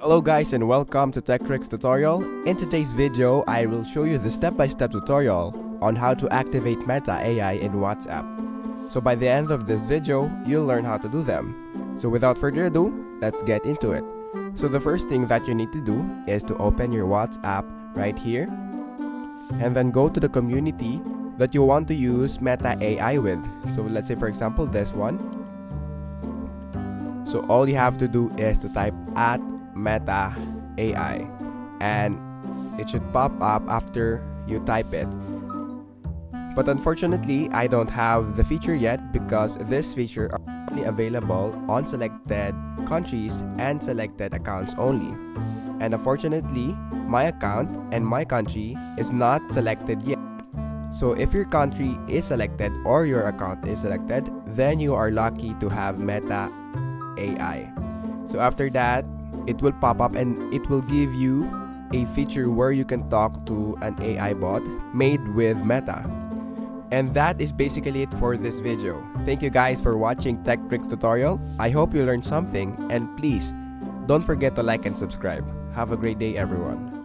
Hello guys and welcome to Tech Tricks Tutorial. In today's video, I will show you the step-by-step tutorial on how to activate Meta AI in WhatsApp. So by the end of this video, you'll learn how to do them. So without further ado, let's get into it. So the first thing that you need to do is to open your WhatsApp right here and then go to the community that you want to use Meta AI with. So let's say for example this one. So all you have to do is to type @Meta AI and it should pop up after you type it. But unfortunately, I don't have the feature yet because this feature is only available on selected countries and selected accounts only. And unfortunately, my account and my country is not selected yet. So if your country is selected or your account is selected, then you are lucky to have Meta AI. So after that, it will pop up and it will give you a feature where you can talk to an AI bot made with Meta. And that is basically it for this video. Thank you guys for watching Tech Tricks Tutorial. I hope you learned something and please don't forget to like and subscribe. Have a great day everyone.